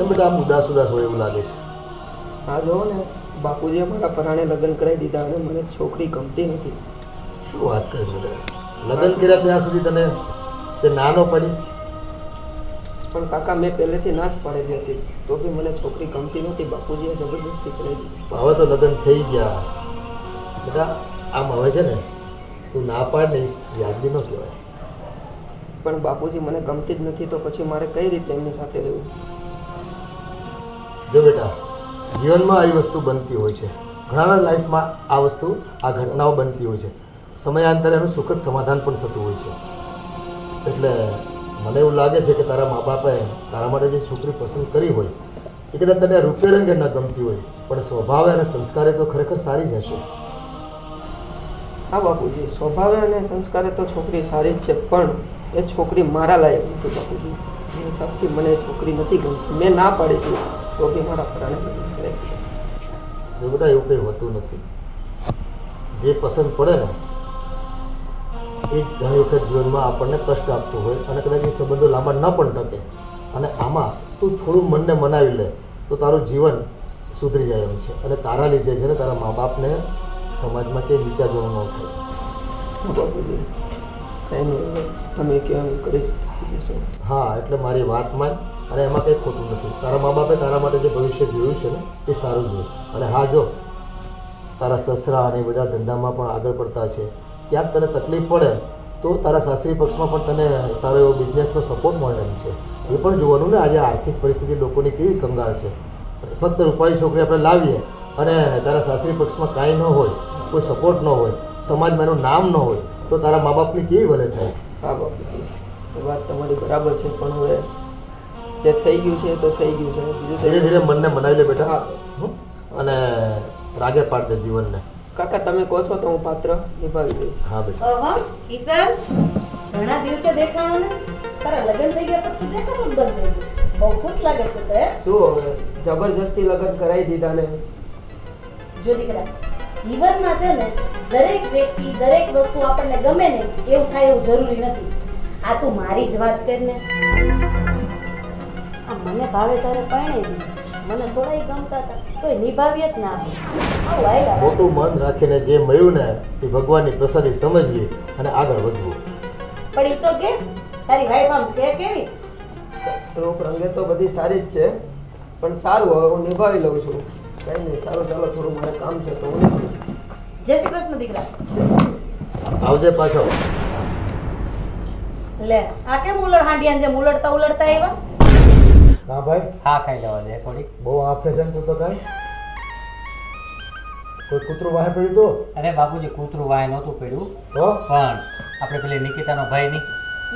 કેમ બધા ઉદાસ ઉદાસ હોય એવું લાગે છે? હા જો ને બાપુજી અમારા પરાણે લગ્ન કરાવી દીધા અને મને છોકરી ગમતી નથી. શું વાત કરે છે? લગ્ન કર્યા ત્યાં સુધી તને તે નાનો પડી? પણ કાકા મેં પહેલેથી ના જ પાડેલી હતી તો બી મને છોકરી ગમતી નહોતી. બાપુજીએ જબરદસ્તી કરી દીધી. હવે તો લગ્ન થઈ ગયા બધા આમ હવે છે ને તું ના પાડ ને યાદી ન કહેવાય. પણ બાપુજી મને ગમતી જ નથી તો પછી મારે કઈ રીતે એમની સાથે રહેવું? જો બેટા જીવનમાં આવી વસ્તુ બનતી હોય છે. ઘણાના લાઈફમાં આ વસ્તુ આ ઘટનાઓ બનતી હોય છે. સમયાંતરે એનું સુખદ સમાધાન પણ થતું હોય છે. એટલે મને એવું લાગે છે કે તારા મા બાપાએ તારા માટે જે છોકરી પસંદ કરી હોય એ કદાચ તને રૂપિયા રંગે ન ગમતી હોય પણ સ્વભાવે અને સંસ્કારે તો ખરેખર સારી જ હશે. હા બાપુજી સ્વભાવે અને સંસ્કારે તો છોકરી સારી જ છે પણ એ છોકરી મારા લાયક નથી. બાપુજી એ હિસાબથી મને છોકરી નથી ગમતી. મેં ના પાડી છું તો બી મારા પ્રાણે બધા એવું કંઈ હોતું નથી. જે પસંદ પડે ને એ ઘણી વખત જીવનમાં આપણને કષ્ટ આપતું હોય અને કદાચ એ સંબંધો લાંબા ન પણ ટકે અને આમાં તું થોડું મનને મનાવી લે તો તારું જીવન સુધરી જાય એમ છે. અને તારા લીધે છે ને તારા મા બાપને સમાજમાં કંઈ વિચાર જોવા ન થાય. હા એટલે મારી વાત માન અને એમાં કંઈ ખોટું નથી. તારા મા બાપે તારા માટે જે ભવિષ્ય જોયું છે ને એ સારું જોયું. અને હા જો તારા સસરા અને બધા ધંધામાં પણ આગળ પડતા છે. ક્યાંક તને તકલીફ પડે તો તારા સાસરી પક્ષમાં પણ તને સારો એવો બિઝનેસનો સપોર્ટ મળે એમ છે. એ પણ જોવાનું ને આજે આર્થિક પરિસ્થિતિ લોકોની કેવી કંગાળ છે. ફક્ત રૂપાળી છોકરી આપણે લાવીએ અને તારા સાસરી પક્ષમાં કાંઈ ન હોય, કોઈ સપોર્ટ ન હોય, સમાજમાં એનું નામ ન હોય તો તારા મા બાપની કેવી વલે થાય? હા બાપુ વાત તમારી બરાબર છે પણ હવે જે થઈ ગયું છે તો થઈ ગયું છે. ધીરે ધીરે મનને મનાવી લે બેટા અને રાગે પાડ દે જીવનને. કાકા તમે કહો છો તો હું પાત્ર નિભાવી દઈશ. હા બેટા. ઓહો કિશન ઘણા દિવસે દેખાણો ને તારા લગન થઈ ગયા પછી દેખાતો જ બંધ થઈ ગયો. બહુ ખુશ લાગે છે તો. શું હવે જબરજસ્તી લગન કરાવી દીધા ને? જો દીકરા જીવનમાં છે ને દરેક વ્યક્તિ દરેક વસ્તુ આપણને ગમે ને એવું થાય એવું જરૂરી નથી. આ તું મારી જ વાત કર ને. આ મને ભાવે તારે પરણે મને થોડાય ગમતા હતા તોય નિભાવ્યા જ ના. મોટું મન રાખીને જે મળ્યું ને એ ભગવાનની પ્રસાદી સમજવી અને આગળ વધવું. પણ એ તો કે તારી વાઈફ આમ છે કેવી? રોક રંગે તો બધી સારી જ છે પણ સારું હવે હું નિભાવી લઉં છું. કઈ નહીં સારું ચાલો થોડું મારે કામ છે તો હું. જય શ્રી કૃષ્ણ દીકરા. આવજે પાછો. લે આ કેમ ઉલડ હાંડિયા જેમ ઉલડતા ઉલડતા આવ્યા? હા ભાઈ હા ખાઈ લેવા દે થોડી. બહુ આફે છે ને તો થાય. કોઈ કૂતરું વાહે પડ્યું તો? અરે બાપુજી કૂતરું વાહે નહોતું પડ્યું તો પણ આપણે પેલી નિકિતાનો ભાઈ ની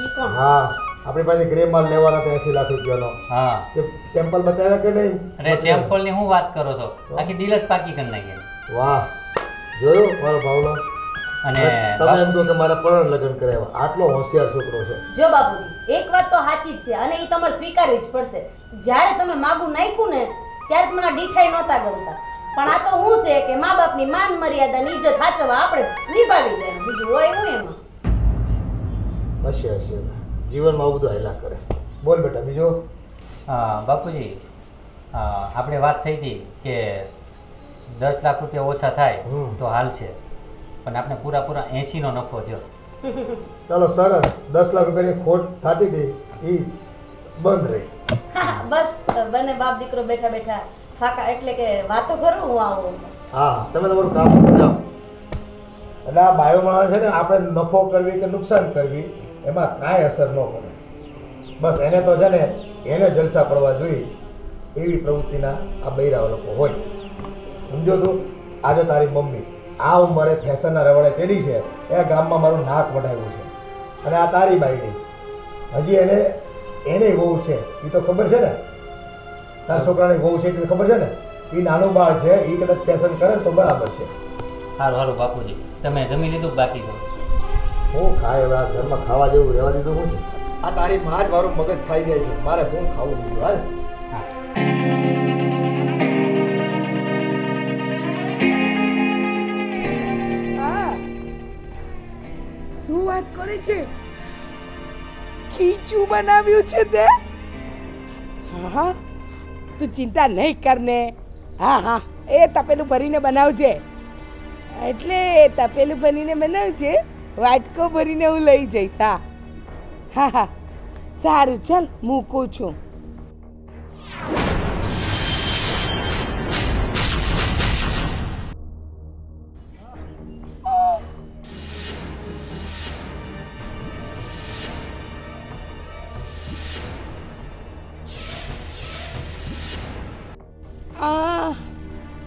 ઈ કોણ? હા આપણી પાસે ગ્રે માલ લેવાનો હતો 80 લાખ રૂપિયાનો. હા તે સેમ્પલ બતાવ્યા કે નહીં? અરે સેમ્પલ ની હું વાત કરો છો આખી ડીલ જ પાકી કરી નાખી. વાહ જોયું મારો ભાવનો. અને તમે એમ કહો કે મારા પર લગ્ન કરાવ્યા આટલો હોશિયાર છોકરો છે. જો બાપુજી એક વાત તો સાચી જ છે અને એ તમારે સ્વીકારવી જ પડશે. જ્યારે તમે માગું નાખ્યું ને ત્યારે મને ડીઠાઈ નહોતા ગમતા પણ આ તો હું છે કે મા બાપની માન મર્યાદા ની ઇજ્જત સાચવવા આપણે નિભાવી જાય. બીજું હોય હું એમાં હશે હશે જીવનમાં બધું હેલા કરે. બોલ બેટા બીજો. હા બાપુજી આપણે વાત થઈ હતી કે 10 લાખ રૂપિયા ઓછા થાય તો હાલ છે પણ આપણે પૂરા 80નો નફો થયો. ચાલો સરસ 10 લાખ રૂપિયાની ખોટ થતી હતી એ બંધ રહી. બસ બંને બાપ દીકરો બેઠા બેઠા ફાકા એટલે કે વાતો કરું હું આવું. હા તમે તમારું કામ કરો. એટલે આ બાયોમાં છે ને આપણે નફો કરવી કે નુકસાન કરવી એમાં કાંઈ અસર ન પડે. બસ એને તો છે ને એને જલસા પડવા જોઈએ એવી પ્રવૃત્તિના આ બૈરાઓ લોકો હોય. સમજો તું આજે તારી મમ્મી આ ઉંમરે ફેશનના રવાડે ચડી છે એ ગામમાં મારું નાક વઢાવ્યું છે અને આ તારી બાઈડી હજી એને વહુ છે એ તો ખબર છે ને તારા છોકરાની વહુ છે એ ખબર છે ને એ નાનું બાળ છે એ કદાચ ફેશન કરે તો બરાબર છે. સારું સારું બાપુજી તમે જમી લીધું? બાકી હું ખાય એવા ઘરમાં ખાવા જેવું રહેવા દીધું હું છે. આ તારી માં જ મારું મગજ ખાઈ જાય છે. મારે હું ખાવું દીધું. હાલ વાત કરે છે ખીચું બનાવ્યું છે તે? હા तू चिंता नहीं करने। हाँ हाँ ए तपेलू भरीने बनावजे, एटले तपेलू भरीने बनावजे, वाटको भरीने हूँ लई जईश। हाँ हाँ हाँ सारू चल मूकू छू।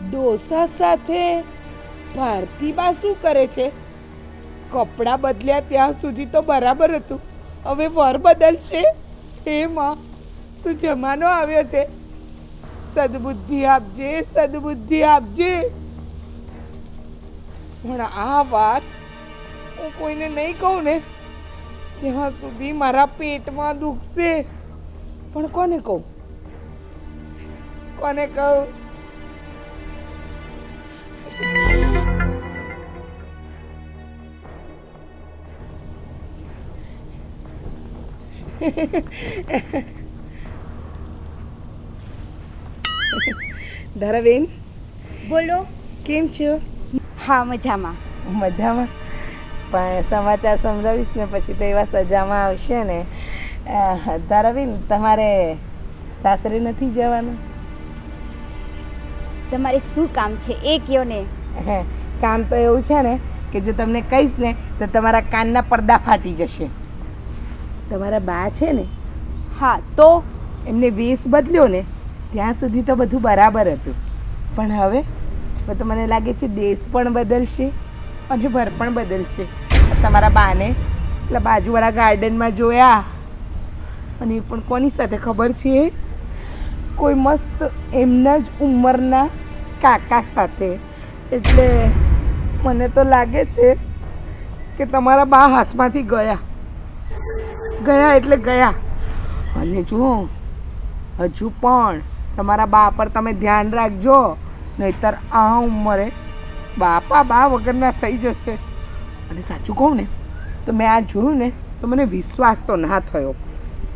डोसा साथे भारतीबा शू करे छे? कपड़ा बदल्या त्यां सुधी तो बराबर हतुं, हवे वर बदलशे। हे मां शू जमानो आव्यो छे, सद्बुद्धि आपजे, सद्बुद्धि आपजे। पण आ वात हूँ कोईने नहीं कहूँ ने त्यां सुधी मारा पेट में दुखशे। पण कोने कहूँ, कोने कहूँ? धराबेन बोलो, केम छो? हाँ मजामा मजामा। पण समाचार समजावीश ने पछी तो एवा सजामा आवशे ने। धराबेन तमारे सासरे नथी जवानुं? तमारे शुं काम छे ए कहो ने। काम तो एवुं छे ने के जो तमने कहीश ने तो तमारा कानना परदा फाटी जशे। तमारा बा छे ने? हाँ तो एमने वेश बदल्यो ने त्यां सुधी तो बधुं बराबर हतुं, पण हवे तो मने लागे छे देश पण बदलशे अने भर पण बदलशे। तमारा बाने એટલે बाजूवाळा गार्डનમાં જોયા અને પણ કોની સાથે ખબર છે? કોઈ મસ્ત એમના જ ઉંમરના કાકા સાથે। એટલે મને તો લાગે છે કે તમારા બા હાથમાંથી ગયા ગયા એટલે ગયા। અને જુઓ હજુ પણ તમારા બા પર તમે ધ્યાન રાખજો, નહીતર આ ઉંમરે બાપા બા વગરના થઈ જશે। અને સાચું કહું ને તો મેં આ જોયું ને તો મને વિશ્વાસ તો ના થયો,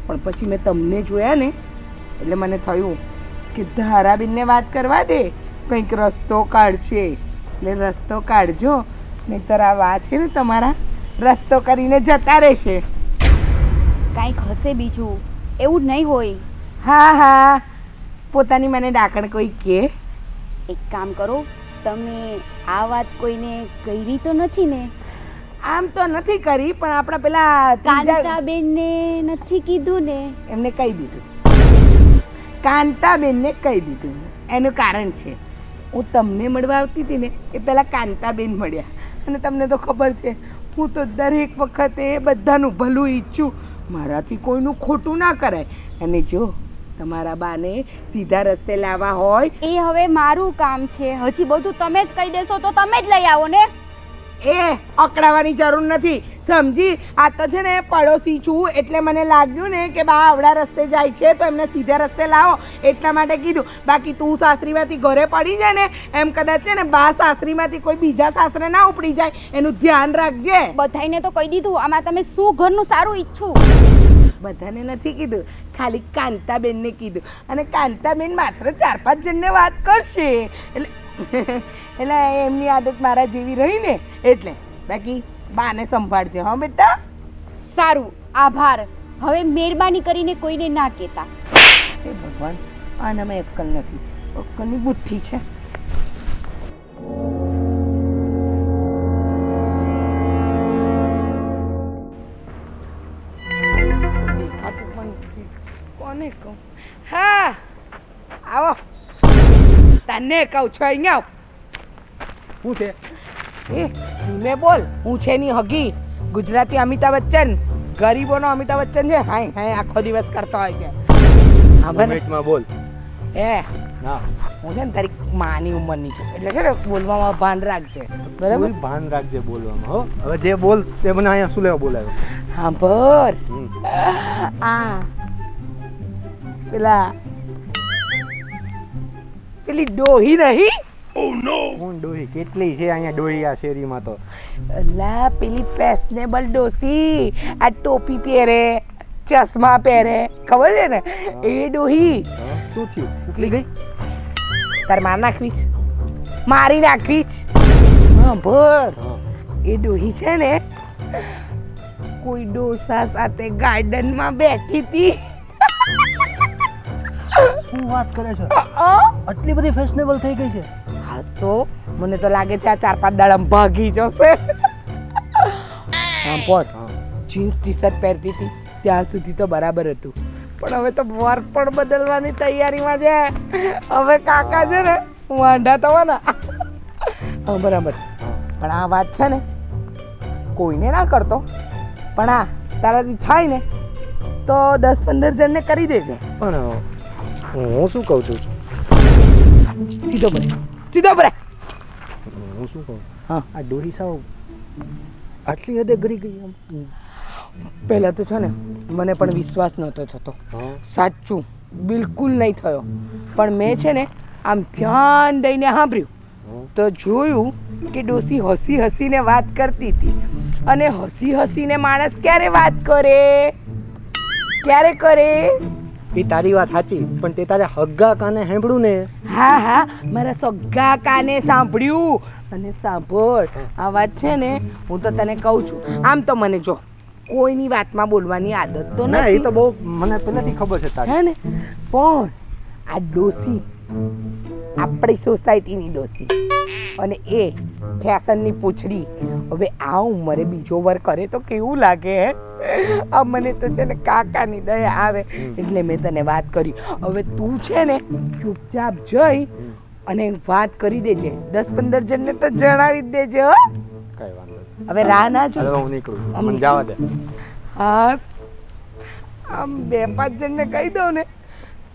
પણ પછી મેં તમને જોયા ને એટલે મને થયું કે ધારાબેનને વાત કરવા દે, કંઈક રસ્તો કાઢશે। એટલે રસ્તો કાઢજો, નહીતર આ વાત છે ને તમારા રસ્તો કરીને જતા રહેશે। કંઈક હશે બીજું, એવું નહીં હોય। હા હા પોતાની મને ડાકણ કોઈ કે એક કામ કરો, તમે આ વાત કોઈને કરી તો નથી ને? આમ તો નથી કરી, પણ આપણા પેલા કાંતાબેનને નથી કીધું ને? એમને કહી દીધું, કાંતાબેનને કહી દીધું। એનું કારણ છે, હું તમને મળવા આવતી હતી ને એ પહેલાં કાંતાબેન મળ્યા, અને તમને તો ખબર છે હું તો દરેક વખતે બધાનું ભલું ઈચ્છું, મારાથી કોઈનું ખોટું ના કરાય। અને જો તમારા બાને સીધા રસ્તે લાવવા હોય એ હવે મારું કામ છે, હજી બધું તમે જ કહી દેશો તો તમે જ લઈ આવો ને। એ અકળાવાની જરૂર નથી, સમજી? આ તો છે ને પડોશી છું એટલે મને લાગ્યું ને કે બા આવડા રસ્તે જાય છે તો એમને સીધા રસ્તે લાવો, એટલા માટે કીધું। બાકી તું સાસરીમાંથી ઘરે પડી જાય ને એમ કદાચ છે ને બા સાસરીમાંથી કોઈ બીજા સાસરે ના ઉપડી જાય, એનું ધ્યાન રાખજે। બધાને તો કહી દીધું, આમાં તમે શું ઘરનું સારું ઈચ્છું? બધાને નથી કીધું, ખાલી કાંતાબેનને કીધું, અને કાંતાબેન માત્ર 4-5 જણને વાત કરશે। એટલે એમની આદત મારા જેવી રહી ને એટલે। બાકી બાને સંભાળજે હો બેટા। સારું, આભાર। હવે મહેરબાની કરીને કોઈને ના કહેતા। એ ભગવાન, આનામાં અક્કલ નથી, અક્કલની બુઠ્ઠી છે। દેખાતું પણ નથી, કોને કહું? હા આવો, તને કહું છું અહીંયા। હું છે એ ધીમે બોલ, હું છે ની હગી ગુજરાતી અમિતાભ બચ્ચન, ગરીબોનો અમિતાભ બચ્ચન છે। હાય હાય આખો દિવસ કરતો હોય છે। હા મિનિટમાં બોલ। એ ના, હું છે ને તારી માની ઉંમરની છું એટલે છે ને બોલવામાં ભાન રાખજે, બરાબર? ભાન રાખજે બોલવામાં હો। હવે જે બોલ તે મને અહીંયા શું લેવા બોલાવ્યો? હા પર આ પેલા પેલી ડોહી રહી। Oh no! कौन डोही? કેટલી છે અહીંયા ડોહી આ શેરીમાં તો? અલા પેલી ફેશનેબલ ડોસી, આ ટોપી પહેરે, ચશ્મા પહેરે, ખબર છે ને, એ ડોહી। શું થયું? નીકળી ગઈ તાર માર નાખવીશ મારી નાખવીશ હા ભર એ ડોહી છે ને કોઈ ડોસા સાથે ગાર્ડન માં બેઠી હતી હું વાત કરે છે આટલી બધી ફેશનેબલ થઈ ગઈ છે ખાસ તો મને તો લાગે છે આ 4-5 દાડામાં ભાગી જશે આમ પોટ જીન્સ ટી-શર્ટ પહેરતી હતી ત્યાં સુધી તો બરાબર હતું પણ હવે તો વર્ક પણ બદલવાની તૈયારીમાં છે હવે કાકા છે ને હું આંડા તવાના હા બરાબર પણ આ વાત છે ને કોઈને ના કરતો પણ આ તારાથી થાય ને તો 10-15 જણને કરી દેજે પણ હું શું કહું છું સીધો બરે હું શું કહું હા આ ડોહી સાહેબ આટલી હદે ગરી ગઈ આમ પહેલાં તો છે ને મને પણ વિશ્વાસ નહોતો થતો સાચું બિલકુલ નહીં થયો પણ મેં છે ને આમ ધ્યાન દઈને સાંભળ્યું તો જોયું કે ડોસી હસી હસીને વાત કરતી હતી અને હસી હસીને માણસ ક્યારે વાત કરે ક્યારે કરે એ તારી વાત સાચી પણ તે તારે હગ્ગા કાને સાંભળ્યું ને હા હા મારા સગ્ગા કાને સાંભળ્યું અને સાંભળ આ વાત છે ને હું તો તને કહું છું આમ તો મને જો કોઈની વાતમાં બોલવાની આદત તો નથી એ તો બહુ મને પહેલેથી ખબર છે તારી હે ને પણ આ ડોસી આપણી સોસાયટીની ડોસી અને એ ફેશનની પૂંછડી હવે આ ઉંમરે બીજો વર કરે તો કેવું લાગે આ મને તો છે ને કાકાની દયા આવે એટલે મેં તને વાત કરી હવે તું છે ને ચૂપચાપ જઈ અને વાત કરી દેજે 10-15 જણને તો જણાવી જ દેજે હો કઈ વાંધો હવે રાહ ના જોઉં હું નીકળું મને જવા દે હા આમ 2-5 જણને કહી દઉં ને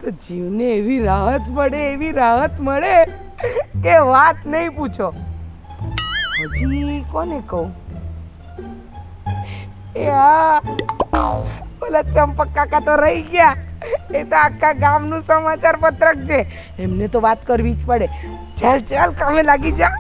તો જીવને એવી રાહત મળે કે વાત નહીં પૂછો હજી કોને કહું એ હા ઓલા ચંપક કાકા તો રહી ગયા એ તો આખા ગામનું સમાચાર પત્રક છે એમને તો વાત કરવી જ પડે ચાલ ચાલ કામે લાગી જા